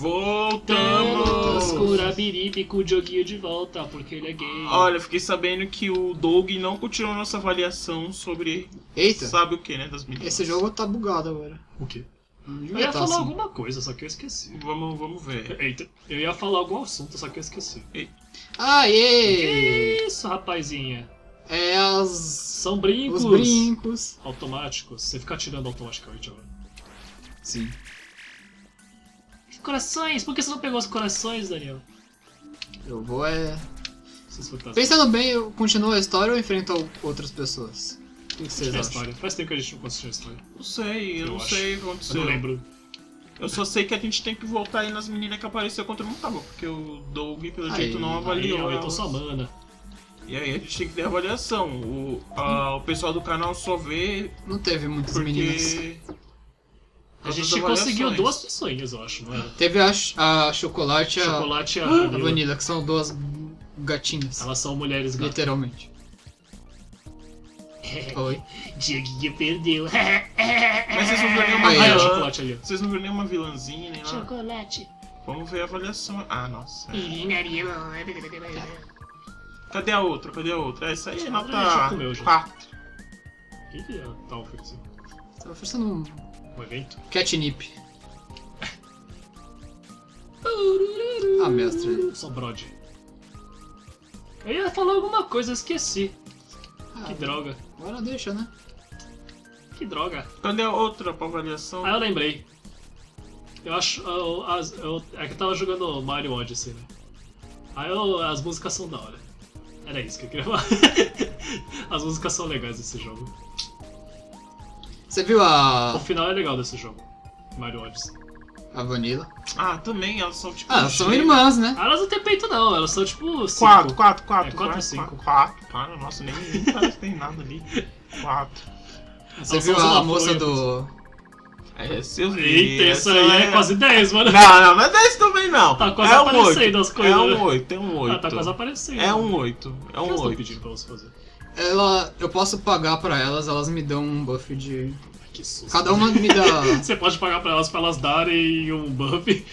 Voltamos com o Rabi-Ribi, com o Dioguinho de volta, porque ele é gay. Olha, eu fiquei sabendo que o Doug não continuou nossa avaliação sobre... Eita! Sabe o que, né, das meninas. Esse jogo tá bugado agora. O quê? Eu ia falar assim alguma coisa, só que eu esqueci. Vamos ver. Eita, eu ia falar algum assunto, só que eu esqueci. Eita. Aê! Que isso, rapazinha? É as... São brincos. Os brincos. Automáticos. Você fica atirando automaticamente agora. Sim. Corações? Por que você não pegou os corações, Daniel? Eu vou é... Pensando bem, eu continuo a história ou enfrento outras pessoas? O que vocês acham? História. Faz tempo que a gente não assistiu a história. Não sei, eu não sei o que aconteceu. Eu não lembro. Eu só sei que a gente tem que voltar aí nas meninas que apareceu contra o Montago, porque o Doug, pelo jeito, não avaliou. Então só mana. E aí a gente tem que ter avaliação. O pessoal do canal só vê... Não teve muitas meninas. A gente conseguiu duas pessoinhas, eu acho, não era? Teve a Chocolate e a Vanilla, que são duas gatinhas. Elas são mulheres gatas. Literalmente. Oi. Dieguinho perdeu. Mas vocês não viram nenhuma vilã. Vocês não viram nenhuma vilãzinha, nem nada. Chocolate. Vamos ver a avaliação. Ah, nossa. Cadê a outra? Essa aí é nota 4. O que que tá oferecendo? Tá oferecendo um evento? Catnip. Ah, mestre. Só brode. Eu ia falar alguma coisa, esqueci. Que droga. Agora deixa, né? Que droga. Cadê a outra pra avaliação? Ah, eu lembrei. Eu acho... é que eu tava jogando Mario Odyssey, né? Aí as músicas são da hora. Era isso que eu queria falar. As músicas são legais desse jogo. Você viu a... O final é legal desse jogo, Mario Odyssey. A Vanilla. Ah, também, elas são tipo... Ah, elas são irmãs, né? Ah, elas não têm peito não, elas são tipo... 4, 5. Cara, nossa, nem parece que tem nada ali. 4. Você viu a moça do... Eita, essa aí é quase 10, mano. Não, mas 10 também não. Tá quase aparecendo as coisas. É um 8. Ah, tá quase aparecendo. É um 8. O que eu estou pedindo pra você fazer? Eu posso pagar pra elas, elas me dão um buff de... Que susto. Cada uma me dá... Você pode pagar pra elas darem um buff.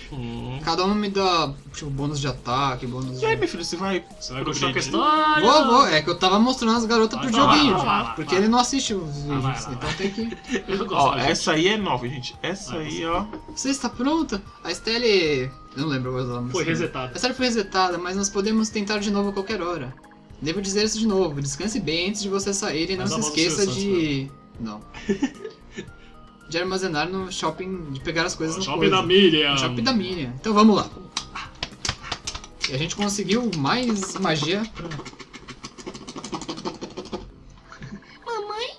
Cada uma me dá, tipo, bônus de ataque, bônus de... E aí, meu filho, você vai continuar com a história? Vou. É que eu tava mostrando as garotas pro Dioguinho, porque ele não assiste os vídeos, então tem que... Eu gosto, ó, essa aí é nova, gente. Essa aí, ó... Você está pronta? A Stelle... Eu não lembro agora. Foi resetada. A Stelle foi resetada, mas nós podemos tentar de novo a qualquer hora. Devo dizer isso de novo, descanse bem antes de você sair e não se esqueça de... Não. De armazenar no shopping, de pegar as coisas no shopping da milha. No shopping da milha. Então vamos lá. E a gente conseguiu mais magia. Mamãe?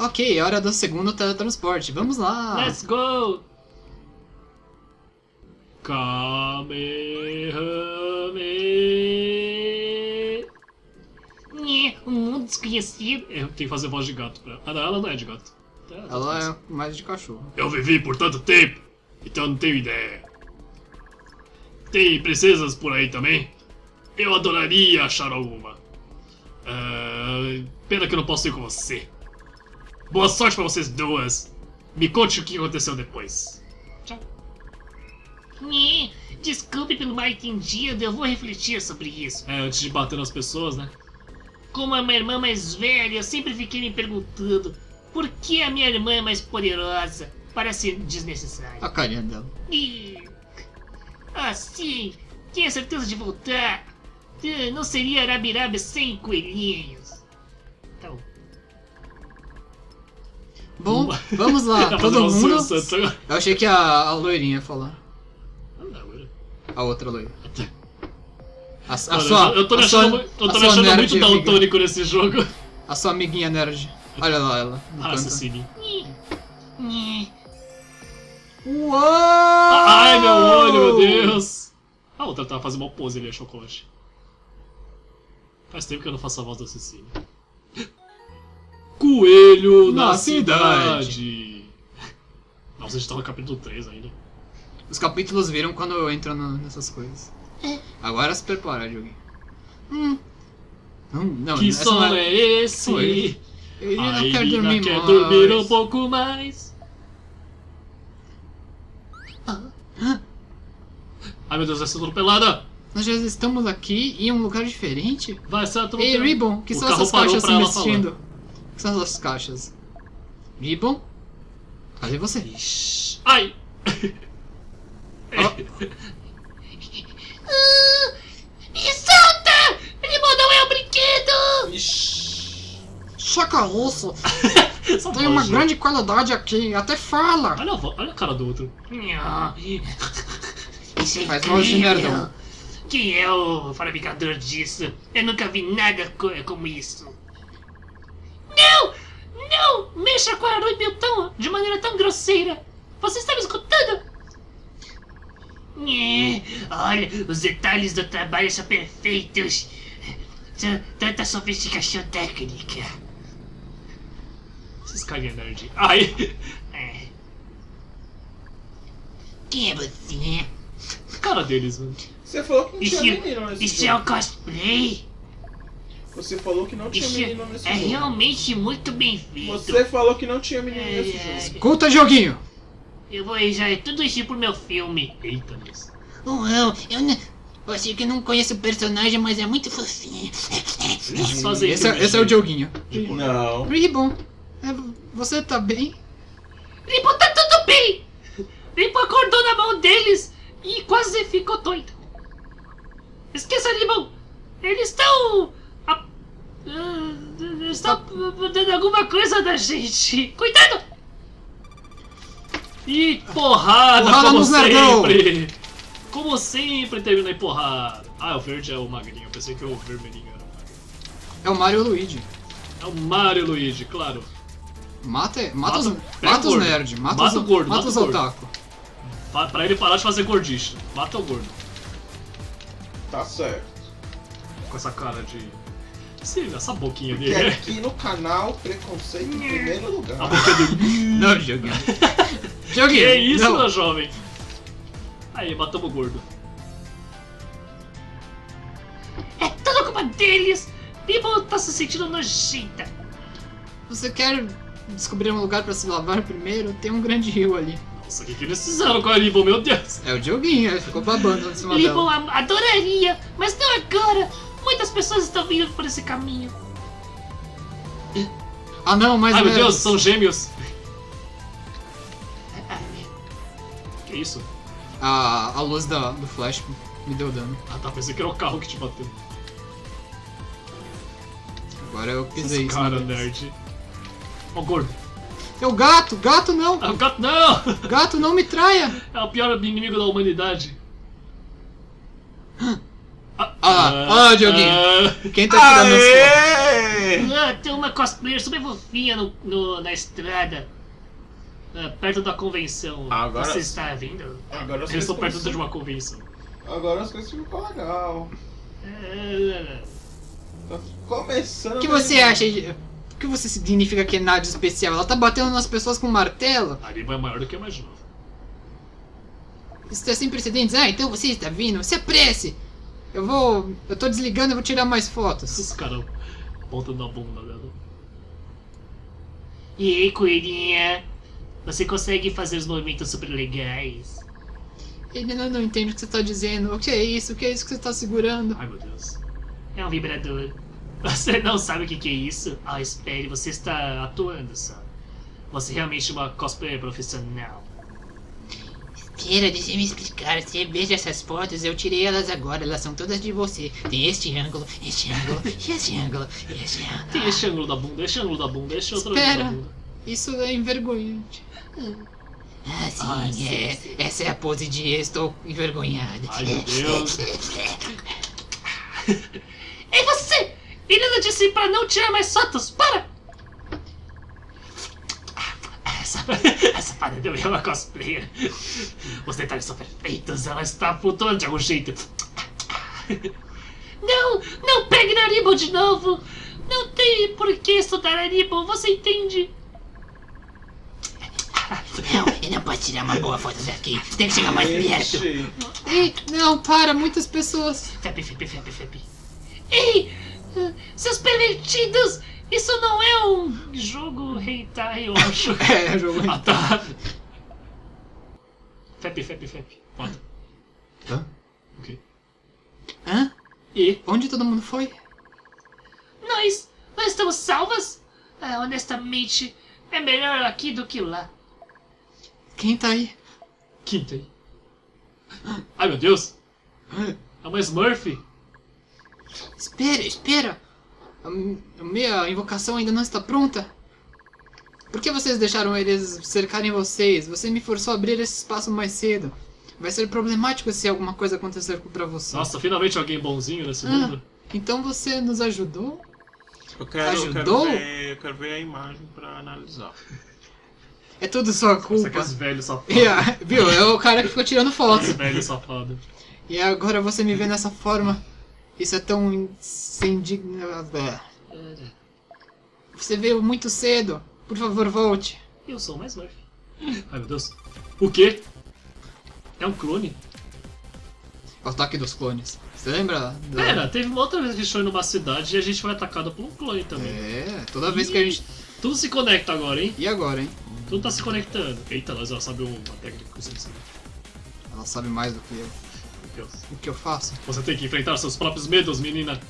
Ok, é hora do segundo teletransporte. Vamos lá. Let's go! Um mundo desconhecido. Eu tenho que fazer voz de gato pra... Ah, não, ela não é de gato. Ela é mais de cachorro. Eu vivi por tanto tempo, então não tenho ideia. Tem princesas por aí também? Eu adoraria achar alguma. Pena que eu não posso ir com você. Boa sorte pra vocês duas. Me conte o que aconteceu depois. Tchau. Desculpe pelo mal entendido, eu vou refletir sobre isso. É, antes de bater nas pessoas, né? Como é uma irmã mais velha, eu sempre fiquei me perguntando... Por que a minha irmã é mais poderosa? Parece desnecessário. A carinha dela. Ah, sim. Tenho certeza de voltar. Não seria Rabi-Ribi sem coelhinhos. Então. Bom, vamos lá. Todo mundo... Eu achei que a loirinha ia falar. A outra loira. Eu tô me achando muito daltônico nesse jogo. A sua amiguinha nerd. Olha lá ela. Cecília. Uou! Ai, meu olho, meu Deus! A outra tava fazendo uma pose ali, a Chocolate. Faz tempo que eu não faço a voz da Cecília. Coelho na cidade! Nossa, a gente tá no capítulo 3 ainda. Os capítulos viram quando eu entro nessas coisas. Agora se prepara, Dioguinho. Não, que som é esse? Coelho. Ele não quer dormir, um pouco mais. Ai meu Deus, essa atropelada! Nós já estamos aqui em um lugar diferente? Vai ser atropelado. Ei, Ribbon, que são essas caixas se mexendo? O que são essas caixas? Ribbon? Cadê você? Ixi. Ai! Oh. Me solta! Ribbon não é um brinquedo! Ixi. Chaca osso! Tem uma grande qualidade aqui, até fala! Olha a cara do outro. Faz mal de merdão. Quem é o fabricador disso? Eu nunca vi nada como isso. Não! Não! Mexa com a Rui-Beltão de maneira tão grosseira! Você está me escutando? Olha, os detalhes do trabalho são perfeitos. Tanta sofisticação técnica. Esses carinha nerd. Ai! Quem é você? Cara deles, mano. Você falou que não tinha menino nesse jogo. Isso é um cosplay? Você falou que não tinha menino nesse jogo. É realmente muito bem feito. Você falou que não tinha menino nesse jogo. Escuta, joguinho! Eu vou já tudo isso pro meu filme. Eita, mas... Uau, eu não... Você que não conhece o personagem, mas é muito fofinho. Esse é o joguinho. Não. Ribbon, você tá bem? Ribbon, tá tudo bem! Ribbon acordou na mão deles. E quase ficou doido. Esqueça, Ribbon. Eles estão... Estão dando alguma coisa da gente. Cuidado! E porrada como sempre. Como sempre termina em porrada. Ah, o verde é o magrinho. Eu pensei que o vermelhinho era o magrinho. É o Mario Luigi. É o Mario Luigi, claro. Mata os nerds. Mata o gordo. Mata os otaku. Pra ele parar de fazer gordista. Mata o gordo. Tá certo. Com essa cara de... Sim, essa boquinha dele. Porque aqui no canal, preconceito em primeiro lugar. A boca dele. Não, joguei. Joguei. Que é isso, meu jovem? Aí, matamos o gordo. É tudo culpa deles! Bibo tá se sentindo nojenta. Você quer descobrir um lugar pra se lavar primeiro? Tem um grande rio ali. Nossa, o que eles fizeram com a Ribbon, meu Deus! É o joguinho, ele ficou babando em cima dela. Ribbon adoraria, mas não agora! Muitas pessoas estão vindo por esse caminho. Ah não, mas... Ai meu Deus, são gêmeos! Que isso? A luz do flash me deu dano. Ah tá, pensei que era o carro que te bateu. Agora eu pisei isso. Cara, nerd. Ó, gordo. É o gato! Gato não! É o gato não! Gato não me traia! É o pior inimigo da humanidade. Dioguinho! Quem tá tirando as fotos? Tem uma cosplayer super fofinha na estrada. Perto da convenção. Agora, você está vendo? Agora eu estou perto de uma convenção. Agora as coisas ficam legal. Tá começando... O que você acha de... O que você significa que é nada de especial? Ela tá batendo nas pessoas com um martelo? A Ribbon é maior do que eu imaginava. Isso é sem precedentes? Ah, então você está vindo? Se apresse! Eu tô desligando e vou tirar mais fotos. Os caras apontando na bunda dela. E aí, coelhinha? Você consegue fazer os movimentos super legais? Ele não entende o que você tá dizendo. O que é isso? O que é isso que você tá segurando? Ai, meu Deus. É um vibrador. Você não sabe o que é isso? Ah, espere, você está atuando só. Você é realmente uma cosplayer profissional. Espera, deixa eu me explicar. Você veja essas fotos, eu tirei elas agora. Elas são todas de você. Tem este ângulo, este ângulo, este ângulo, este ângulo. Tem este ângulo da bunda, este ângulo da bunda, este outro ângulo da bunda. Isso é envergonhante. Ah, sim, sim. Essa é a pose de estou envergonhada. Ai, meu Deus. É você! Ele não disse pra não tirar mais fotos, para! Essa parada é uma cosplayer. Os detalhes são perfeitos, ela está flutuando de algum jeito. Não, não pegue na Ribbon de novo. Não tem por que estudar a Ribbon, você entende? Não, ele não pode tirar uma boa foto daqui, tem que chegar mais perto. Ei, não, para, muitas pessoas. Fepe. Ei! Seus pervertidos! Isso não é um jogo hentai, eu acho. É jogo hentai. Ah, tá. Fepe. Hã? E onde todo mundo foi? Nós estamos salvas? Ah, honestamente, é melhor aqui do que lá. Quem tá aí? Quem tá aí? Ai, meu Deus! É uma Smurf! Espera, espera! A minha invocação ainda não está pronta. Por que vocês deixaram eles cercarem vocês? Você me forçou a abrir esse espaço mais cedo. Vai ser problemático se alguma coisa acontecer pra você. Nossa, finalmente alguém bonzinho nesse mundo. Então você nos ajudou? Eu quero ver a imagem pra analisar. É tudo sua culpa. Você é esse velho safado. Yeah, viu? É o cara que ficou tirando foto. Esse velho safado. E agora você me vê nessa forma. Isso é tão indignado. Você veio muito cedo. Por favor, volte. Eu sou mais Smurf. Ai, meu Deus. O quê? É um clone? É o ataque dos clones. Você lembra? Pera, teve uma outra vez que a gente foi numa cidade e a gente foi atacado por um clone também. É, toda vez que a gente... Tudo se conecta agora, hein? E agora, hein? Tudo tá se conectando. Eita, nós ela sabe uma técnica que você sabe. Ela sabe mais do que eu. Deus. O que eu faço? Você tem que enfrentar seus próprios medos, menina.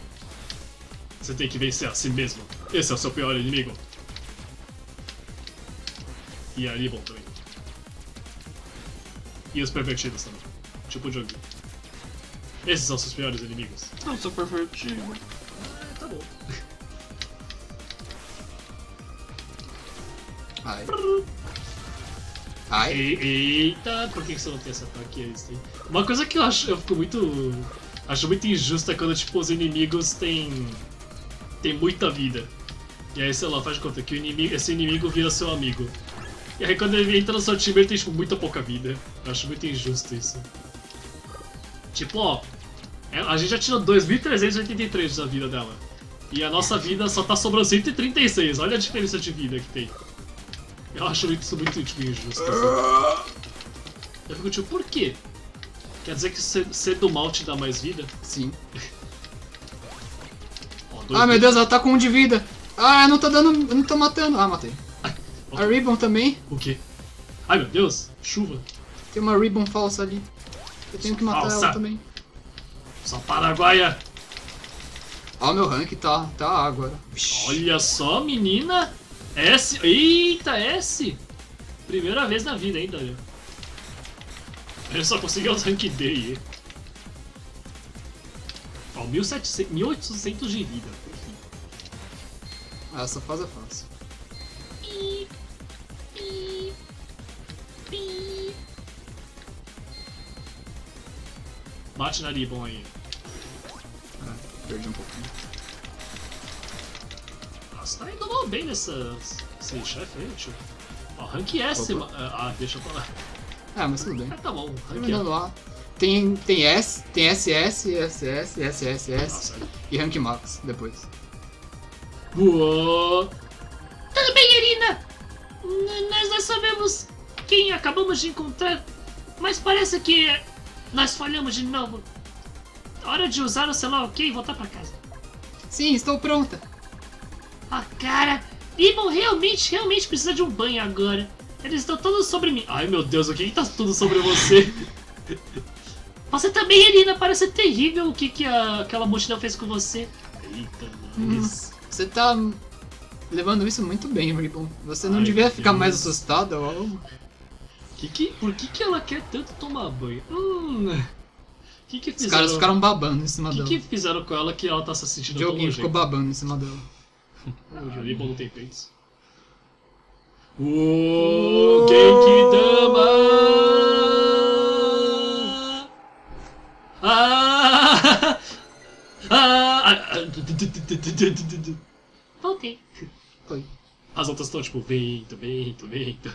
Você tem que vencer a si mesmo. Esse é o seu pior inimigo. E ali bom também. E os pervertidos também. Tipo o joguinho. Esses são seus piores inimigos. Eu sou pervertido. Ah, tá bom. Ai. Ai. Eita, por que você não tem esse ataque? Uma coisa que eu acho, acho muito injusta é quando tipo, os inimigos têm muita vida. E aí, sei lá, faz de conta que o inimigo, esse inimigo vira seu amigo. E aí quando ele entra no seu time ele tem tipo, muita pouca vida. Eu acho muito injusto isso. Tipo, ó, a gente já tirou 2.383 da vida dela. E a nossa vida só tá sobrando 136, olha a diferença de vida que tem. Eu acho isso muito tipo, injusto. Assim. Eu fico tipo, por quê? Quer dizer que ser do mal te dá mais vida? Sim. Ó, meu Deus, ela tá com 1 de vida. Ah, eu não tô dando. Eu não tô matando. Ah, matei. A Ribbon também? O quê? Ai meu Deus, chuva. Tem uma Ribbon falsa ali. Eu tenho que matar ela também. Só paraguaia! Ó, meu rank tá agora. Olha só, menina! S! Eita, S! Primeira vez na vida, hein, Daniel? Eu só consegui o rank D. Ó, 1.800 de vida. Essa fase é fácil. Bate na Ribbon aí. Ah, perdi um pouquinho. Nossa, tá indo mal bem nesse chefe aí, tio. Ó, rank S, deixa pra lá. Ah, mas tudo bem. Ah, tá bom, rank lá. Tem S, tem SS, SS, SSS e rank Max depois. Uou! Tudo bem, Erina! Nós não sabemos quem acabamos de encontrar, mas parece que... Nós falhamos de novo. Hora de usar o celular, ok? E voltar pra casa. Sim, estou pronta. Ah, cara. Ribbon realmente precisa de um banho agora. Eles estão todos sobre mim. Ai, meu Deus, o que tá tudo sobre você? Você também, Erina. Parece terrível o que aquela multidão fez com você. Eita, mas... Você tá levando isso muito bem, Ribbon. Você não devia ficar mais assustada ou algo. Por que ela quer tanto tomar banho? Que fizeram? Os caras ficaram babando em cima dela. O que fizeram com ela que ela tá se sentindo tão nojenta? Ficou babando em cima dela. O Ribbon não tem peitos. Uou, Genkidama! Voltei. Foi. As outras estão tipo, vento, vento, vento.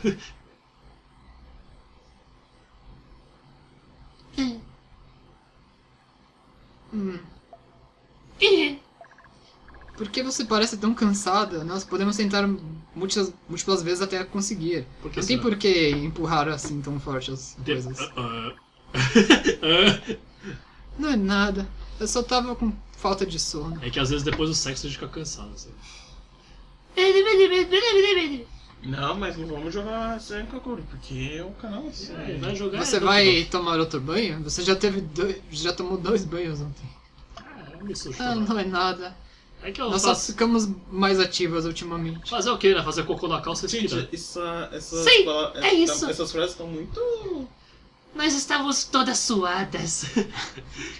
Por que você parece tão cansada? Nós podemos tentar múltiplas vezes até conseguir. Não tem por que empurrar assim tão forte as coisas. Não é nada. Eu só tava com falta de sono. É que às vezes depois do sexo a gente fica cansado. Assim. Não, mas não vamos jogar sem Kakuri, porque é um canal assim. Vai jogar, você vai tomar outro banho? Você já tomou 2 banhos ontem. Ah, Ainda estou chorando. Ah, não é nada. É que nós só ficamos mais ativas ultimamente. Fazer o que, né? Fazer cocô na calça e tirar. Sim, é isso. Essas frases estão muito... Nós estávamos todas suadas.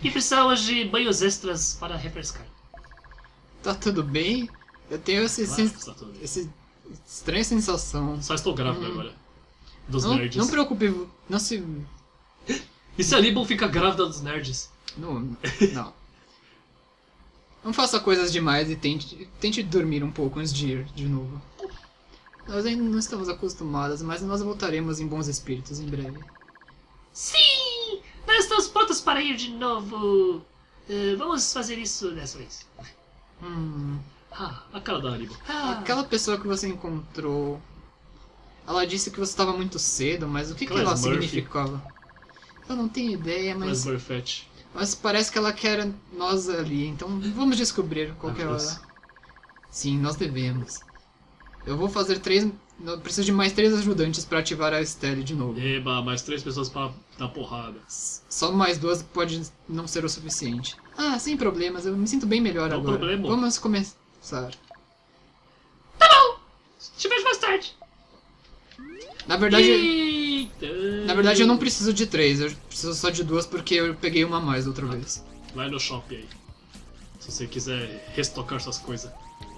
E precisávamos de banhos extras para refrescar. Tá tudo bem? Eu tenho essa estranha sensação. Só estou grávida agora. Dos nerds. Não se preocupe, não se... E se a Libon fica grávida dos nerds? Não, não. Não faça coisas demais e tente dormir um pouco antes de ir de novo. Nós ainda não estamos acostumadas, mas nós voltaremos em bons espíritos em breve. Sim! Nós estamos prontos para ir de novo! Vamos fazer isso dessa vez. Ah, a cara da Libon. Aquela pessoa que você encontrou... Ela disse que você estava muito cedo, mas o que ela significava? Eu não tenho ideia, mas... Mas parece que ela quer nós ali, então vamos descobrir qualquer hora. Sim, nós devemos. Eu vou fazer 3... Eu preciso de mais 3 ajudantes para ativar a estele de novo. Eba, mais 3 pessoas para dar porrada. Só mais 2 pode não ser o suficiente. Ah, sem problemas, eu me sinto bem melhor agora. Não problema. Vamos começar. Tá bom! Te vejo mais tarde. Na verdade eu não preciso de 3, eu preciso só de 2 porque eu peguei uma a mais outra vez. Vai no shopping aí, se você quiser restocar suas coisas.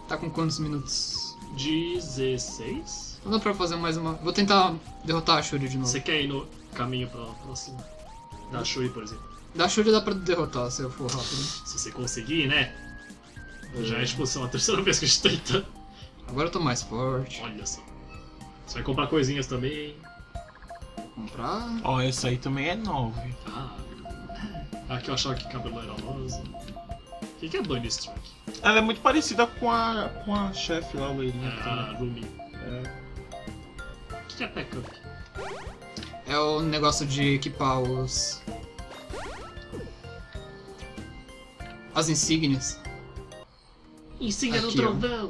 Tá com quantos minutos? 16? Não dá pra fazer mais uma... Vou tentar derrotar a Shuri de novo. Você quer ir no caminho pra próxima? Da Shuri, por exemplo. Da Shuri dá pra derrotar se eu for rápido. Se você conseguir, né? Já é tipo a 3ª vez que a gente tenta. Agora eu tô mais forte. Olha só. Você vai comprar coisinhas também. Comprar? Ó, essa aí também é 9. Aqui eu achava que cabelo era rosa. O que é Bunny Strike? Ela é muito parecida com a chefe lá, loirinha. Ah, Rumi. O que é Pack-Up? É o negócio de equipar os... As insígnias. Insígnia do trovão!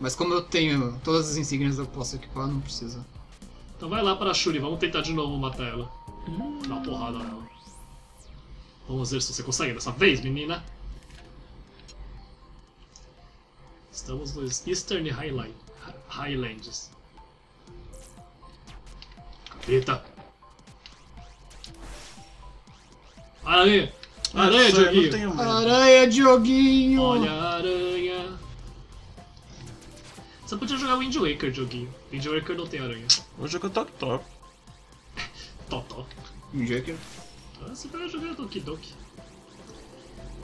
Mas como eu tenho todas as insígnias eu posso equipar, não precisa. Então vai lá pra Shuri, vamos tentar de novo matar ela. Dá uma porrada nela. Vamos ver se você consegue dessa vez, menina. Estamos nos Eastern Highlands. Capeta! Aranha! Aranha, Dioguinho! Aranha, Dioguinho! Olha a aranha! Você podia jogar Wind Waker, Dioguinho. Wind Waker não tem aranha. Vou jogar Totó. Totó. Wind Waker? Você vai jogar Doki Doki.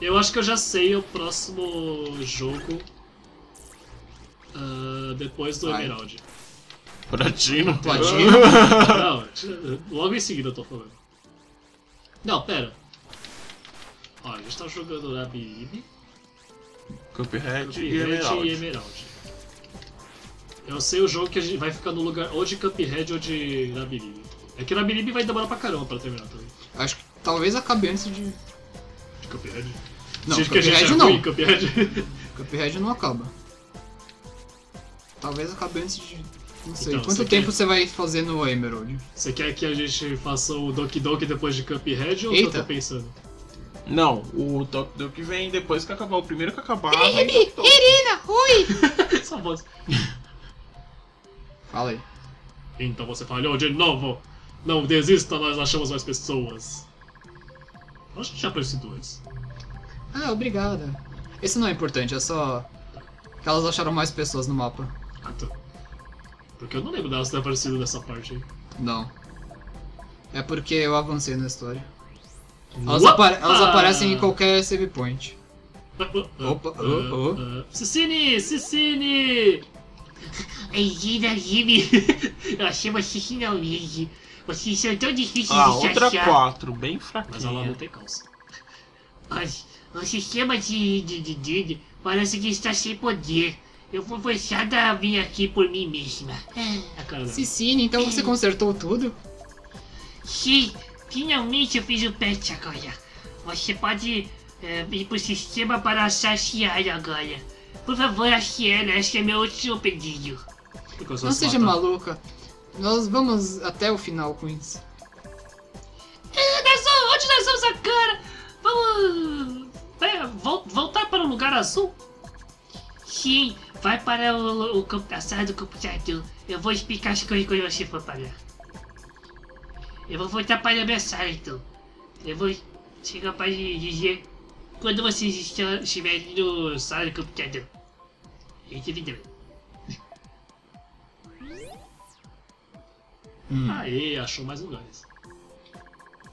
Eu acho que eu já sei o próximo jogo. Depois do Emerald. Platino? Platino? Não, logo em seguida eu tô falando. Não, pera. Ó, a gente tá jogando Rabi-Ribi, Cuphead e Emerald. Eu sei o jogo que a gente vai ficar no lugar ou de Cuphead ou de Rabi-Ribi. É que Rabi-Ribi vai demorar pra caramba pra terminar também. Acho que talvez acabe antes de... De Cuphead? Não, Cuphead não. Cuphead não acaba. Talvez acabe antes de... Não sei. Então, quanto tempo você vai fazer no Emerald? Você quer que a gente faça o Doki Doki depois de Cuphead ou eu tô pensando? Não, o Doki Doki vem depois que acabar. O primeiro que acabar... Erina! Oi! Só voz. Fala aí. Então você falhou de novo! Não desista, nós achamos mais pessoas. Eu acho que já apareci 2. Ah, obrigada. Esse não é importante, é só que elas acharam mais pessoas no mapa. Ah, tá. Porque eu não lembro delas ter aparecido nessa parte aí. Não. É porque eu avancei na história. Elas aparecem em qualquer save point. Opa, Cicine! Erina, Jimmy, eu achei uma Cicine ao Ligi. Vocês são tão difíceis de achar. Outra 4, bem fraquinha. Mas ela não tem calça. O sistema de parece que está sem poder. Eu fui forçada a vir aqui por mim mesma. Cicine, então você consertou tudo? Sim, finalmente eu fiz o patch agora. Você pode ir pro sistema para saciar agora. Por favor, ache ela, esse é meu último pedido. Não seja maluca. Nós vamos até o final com isso. Garçom, onde nós vamos agora? Vamos voltar para o lugar azul? Sim, vai para a sala do computador. Eu vou explicar as coisas quando você for pagar. Eu vou voltar para a minha sala então. Eu vou ser capaz de dizer quando você estiver no sala do computador. Entendeu? Aê, achou mais lugares.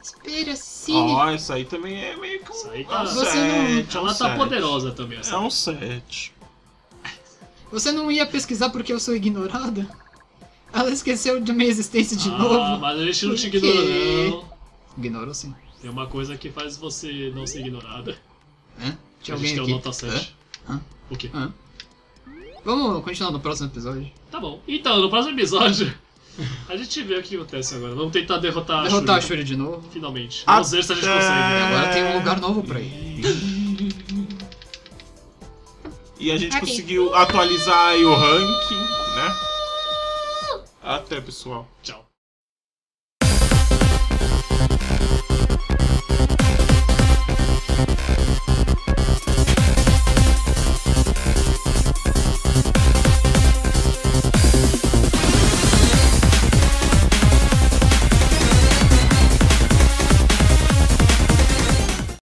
Espera, Cine. Ó, isso aí também é meio que um... É um set, ela tá poderosa também. Assim. É um set. Você não ia pesquisar porque eu sou ignorada? Ela esqueceu de minha existência de novo. Ah, mas a gente não te ignorou, não. Ignorou sim. Tem uma coisa que faz você não ser ignorada. Hã? Tinha alguém aqui? A gente tem o nota 7. Hã? O quê? Hã? Vamos continuar no próximo episódio. Tá bom. Então, no próximo episódio... A gente vê o que acontece agora. Vamos tentar derrotar a Shuri de novo. Finalmente. Vamos ver se a gente consegue. Agora tem um lugar novo pra ir. E a gente conseguiu atualizar aí o ranking, né? Até, pessoal. Tchau.